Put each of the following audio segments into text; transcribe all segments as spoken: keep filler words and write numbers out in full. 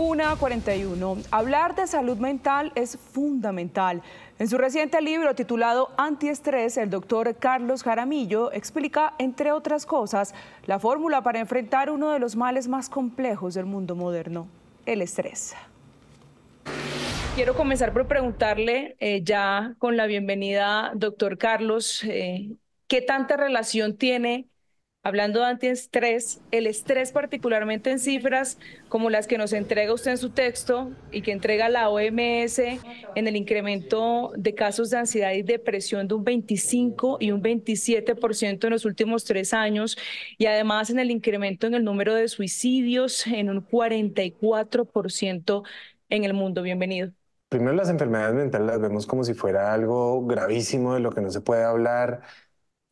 una cuarenta y uno. Hablar de salud mental es fundamental. En su reciente libro titulado Antiestrés, el doctor Carlos Jaramillo explica, entre otras cosas, la fórmula para enfrentar uno de los males más complejos del mundo moderno, el estrés. Quiero comenzar por preguntarle, eh, ya con la bienvenida, doctor Carlos, eh, ¿qué tanta relación tiene, hablando de antiestrés, el estrés particularmente en cifras como las que nos entrega usted en su texto y que entrega la O M S en el incremento de casos de ansiedad y depresión de un veinticinco y un veintisiete por ciento en los últimos tres años, y además en el incremento en el número de suicidios en un cuarenta y cuatro por ciento en el mundo? Bienvenido. Primero, las enfermedades mentales las vemos como si fuera algo gravísimo de lo que no se puede hablar,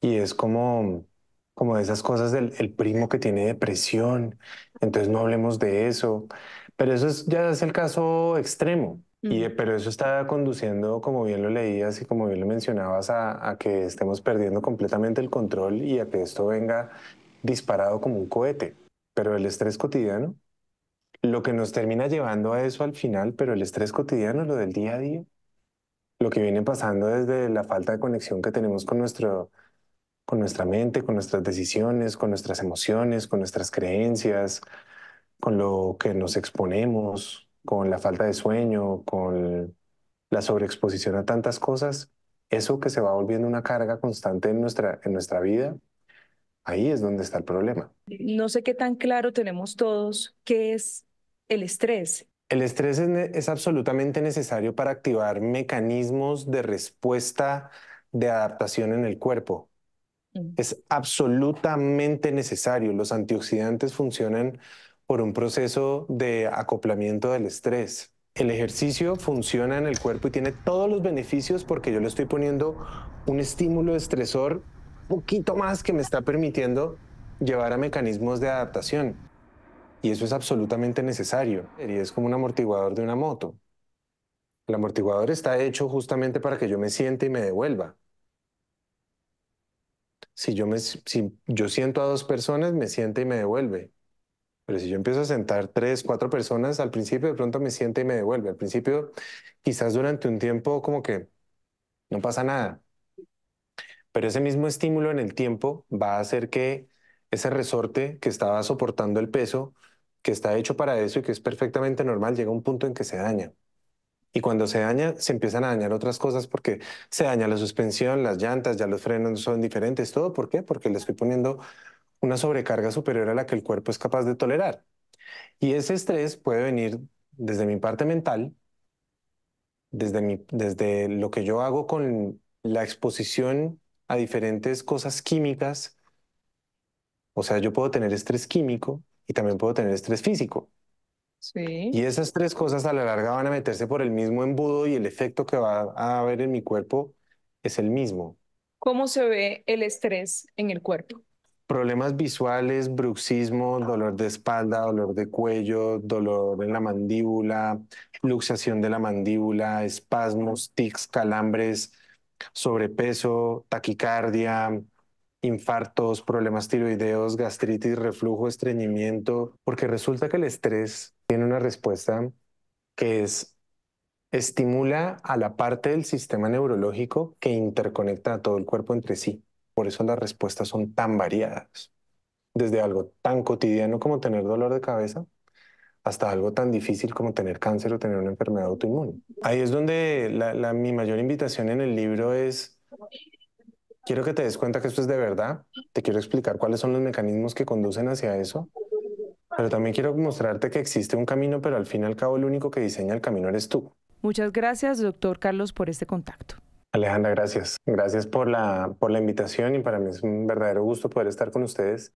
y es como... como de esas cosas del el primo que tiene depresión, entonces no hablemos de eso. Pero eso es, ya es el caso extremo, mm. y, pero eso está conduciendo, como bien lo leías y como bien lo mencionabas, a, a que estemos perdiendo completamente el control y a que esto venga disparado como un cohete. Pero el estrés cotidiano, lo que nos termina llevando a eso al final, pero el estrés cotidiano, lo del día a día, lo que viene pasando desde la falta de conexión que tenemos con nuestro... con nuestra mente, con nuestras decisiones, con nuestras emociones, con nuestras creencias, con lo que nos exponemos, con la falta de sueño, con la sobreexposición a tantas cosas, eso que se va volviendo una carga constante en nuestra, en nuestra vida, ahí es donde está el problema. No sé qué tan claro tenemos todos qué es el estrés. El estrés es, es absolutamente necesario para activar mecanismos de respuesta, de adaptación en el cuerpo. Es absolutamente necesario. Los antioxidantes funcionan por un proceso de acoplamiento del estrés. El ejercicio funciona en el cuerpo y tiene todos los beneficios porque yo le estoy poniendo un estímulo estresor un poquito más que me está permitiendo llevar a mecanismos de adaptación. Y eso es absolutamente necesario. Y es como un amortiguador de una moto. El amortiguador está hecho justamente para que yo me siente y me devuelva. Si yo, me, si yo siento a dos personas, me siente y me devuelve. Pero si yo empiezo a sentar tres, cuatro personas, al principio de pronto me siente y me devuelve. Al principio, quizás durante un tiempo como que no pasa nada. Pero ese mismo estímulo en el tiempo va a hacer que ese resorte que estaba soportando el peso, que está hecho para eso y que es perfectamente normal, llega a un punto en que se daña. Y cuando se daña, se empiezan a dañar otras cosas porque se daña la suspensión, las llantas, ya los frenos son diferentes, todo. ¿Por qué? Porque le estoy poniendo una sobrecarga superior a la que el cuerpo es capaz de tolerar. Y ese estrés puede venir desde mi parte mental, desde, mi, desde lo que yo hago con la exposición a diferentes cosas químicas. O sea, yo puedo tener estrés químico y también puedo tener estrés físico. Sí. Y esas tres cosas a la larga van a meterse por el mismo embudo y el efecto que va a haber en mi cuerpo es el mismo. ¿Cómo se ve el estrés en el cuerpo? Problemas visuales, bruxismo, dolor de espalda, dolor de cuello, dolor en la mandíbula, luxación de la mandíbula, espasmos, tics, calambres, sobrepeso, taquicardia, infartos, problemas tiroideos, gastritis, reflujo, estreñimiento, porque resulta que el estrés tiene una respuesta que es, estimula a la parte del sistema neurológico que interconecta a todo el cuerpo entre sí. Por eso las respuestas son tan variadas, desde algo tan cotidiano como tener dolor de cabeza hasta algo tan difícil como tener cáncer o tener una enfermedad autoinmune. Ahí es donde la, la, mi mayor invitación en el libro es... Quiero que te des cuenta que esto es de verdad, te quiero explicar cuáles son los mecanismos que conducen hacia eso, pero también quiero mostrarte que existe un camino, pero al fin y al cabo el único que diseña el camino eres tú. Muchas gracias, doctor Carlos, por este contacto. Alejandra, gracias. Gracias por la, por la invitación y para mí es un verdadero gusto poder estar con ustedes.